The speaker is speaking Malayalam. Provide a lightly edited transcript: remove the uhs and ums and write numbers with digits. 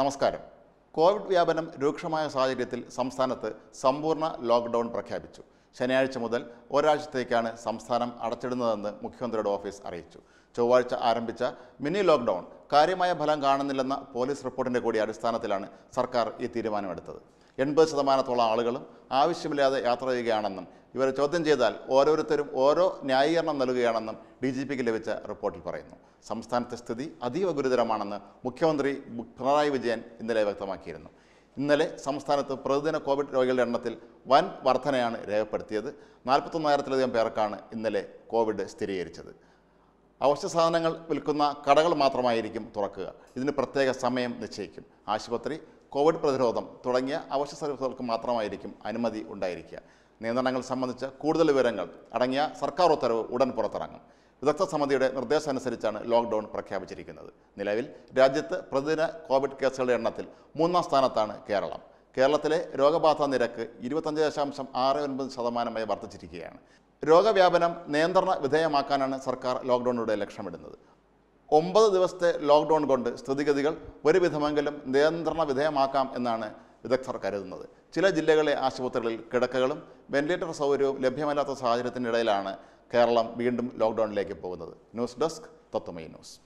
നമസ്കാരം. കോവിഡ് വ്യാപനം രൂക്ഷമായ സാഹചര്യത്തിൽ സംസ്ഥാനത്ത് സമ്പൂർണ്ണ ലോക്ക്ഡൗൺ പ്രഖ്യാപിച്ചു. ശനിയാഴ്ച മുതൽ ഒരാഴ്ചത്തേക്കാണ് സംസ്ഥാനം അടച്ചിടുന്നതെന്ന് മുഖ്യമന്ത്രിയുടെ ഓഫീസ് അറിയിച്ചു. ചൊവ്വാഴ്ച ആരംഭിച്ച മിനി ലോക്ക്ഡൗൺ കാര്യമായ ഫലം കാണുന്നില്ലെന്ന പോലീസ് റിപ്പോർട്ടിൻ്റെ കൂടി അടിസ്ഥാനത്തിലാണ് സർക്കാർ ഈ തീരുമാനമെടുത്തത്. 80% ആളുകളും ആവശ്യമില്ലാതെ യാത്ര ചെയ്യുകയാണെന്നും ഇവരെ ചോദ്യം ചെയ്താൽ ഓരോരുത്തരും ഓരോ ന്യായീകരണം നൽകുകയാണെന്നും DGPക്ക് ലഭിച്ച റിപ്പോർട്ടിൽ പറയുന്നു. സംസ്ഥാനത്തെ സ്ഥിതി അതീവ ഗുരുതരമാണെന്ന് മുഖ്യമന്ത്രി പിണറായി വിജയൻ ഇന്നലെ വ്യക്തമാക്കിയിരുന്നു. ഇന്നലെ സംസ്ഥാനത്ത് പ്രതിദിന കോവിഡ് രോഗികളുടെ എണ്ണത്തിൽ വൻ വർധനയാണ് രേഖപ്പെടുത്തിയത്. 41,000-ലധികം പേർക്കാണ് ഇന്നലെ കോവിഡ് സ്ഥിരീകരിച്ചത്. അവശ്യ സാധനങ്ങൾ വിൽക്കുന്ന കടകൾ മാത്രമായിരിക്കും തുറക്കുക. ഇതിന് പ്രത്യേക സമയം നിശ്ചയിക്കും. ആശുപത്രി, കോവിഡ് പ്രതിരോധം തുടങ്ങിയ അവശ്യ സർവീസുകൾക്ക് മാത്രമായിരിക്കും അനുമതി ഉണ്ടായിരിക്കുക. നിയന്ത്രണങ്ങൾ സംബന്ധിച്ച കൂടുതൽ വിവരങ്ങൾ അടങ്ങിയ സർക്കാർ ഉത്തരവ് ഉടൻ പുറത്തിറങ്ങും. വിദഗ്ധ സമിതിയുടെ നിർദ്ദേശമനുസരിച്ചാണ് ലോക്ക്ഡൗൺ പ്രഖ്യാപിച്ചിരിക്കുന്നത്. നിലവിൽ രാജ്യത്ത് പ്രതിദിന കോവിഡ് കേസുകളുടെ എണ്ണത്തിൽ 3-ാം സ്ഥാനത്താണ് കേരളം. കേരളത്തിലെ രോഗബാധാ നിരക്ക് 25.69% വർദ്ധിച്ചിരിക്കുകയാണ്. രോഗവ്യാപനം നിയന്ത്രണ വിധേയമാക്കാനാണ് സർക്കാർ ലോക്ക്ഡൗണിലൂടെ ലക്ഷ്യമിടുന്നത്. 9 ദിവസത്തെ ലോക്ക്ഡൗൺ കൊണ്ട് സ്ഥിതിഗതികൾ ഒരുവിധമെങ്കിലും നിയന്ത്രണ വിധേയമാക്കാം എന്നാണ് വിദഗ്ധർ കരുതുന്നത്. ചില ജില്ലകളിലെ ആശുപത്രികളിൽ കിടക്കകളും വെന്റിലേറ്റർ സൗകര്യവും ലഭ്യമല്ലാത്ത സാഹചര്യത്തിനിടയിലാണ് കേരളം വീണ്ടും ലോക്ക്ഡൗണിലേക്ക് പോകുന്നത്. ന്യൂസ് ഡെസ്ക് തത്വമൈ ന്യൂസ്.